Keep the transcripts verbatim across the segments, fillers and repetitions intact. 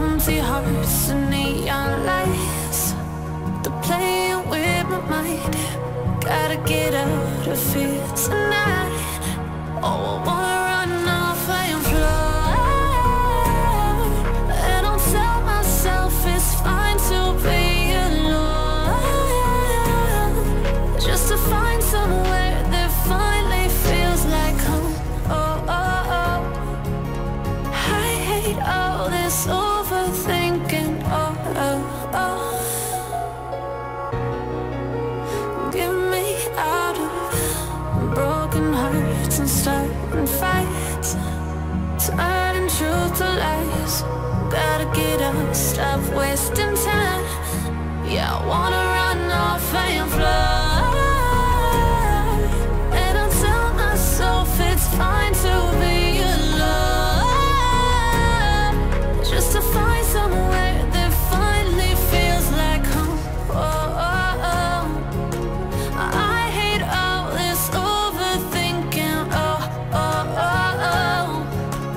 empty hearts and neon lights, they're playing with my mind. Gotta get out of here tonight. Oh, I wanna run off and fly, and I'll tell myself it's fine to be alone, just to find somewhere that finally feels like home. Oh, oh, oh, I hate all this overthinking. Oh, oh, oh, get me out of broken hearts and starting fights, turning truth to lies. Gotta get up, stop wasting time. Yeah, I wanna run off and fly, and I tell myself it's fine to be alone, just to find somewhere that finally feels like home. Oh, oh, oh, I hate all this overthinking. Oh, oh, oh, oh,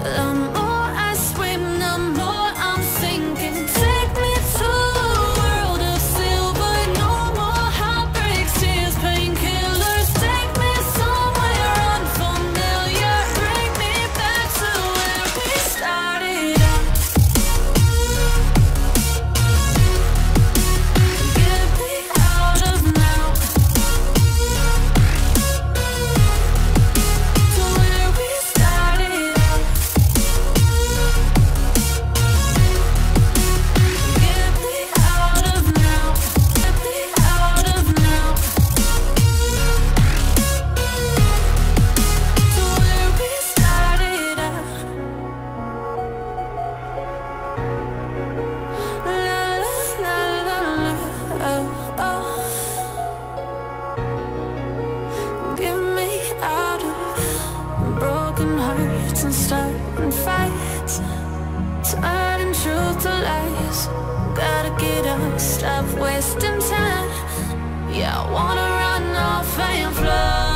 the more I swim, the more I'm sinking. Take me to a world of silver, no more heartbreaks, tears, painkillers. Take me somewhere unfamiliar, bring me back to where we started out. Get me out of now, to where we started out. Get me out of now, get me out of now, to where we started out. La la la la la, oh, oh. Get me out of broken hearts and starting fights, turning truth to lies. Gotta get up, stop wasting time. Yeah, I wanna run off and fly.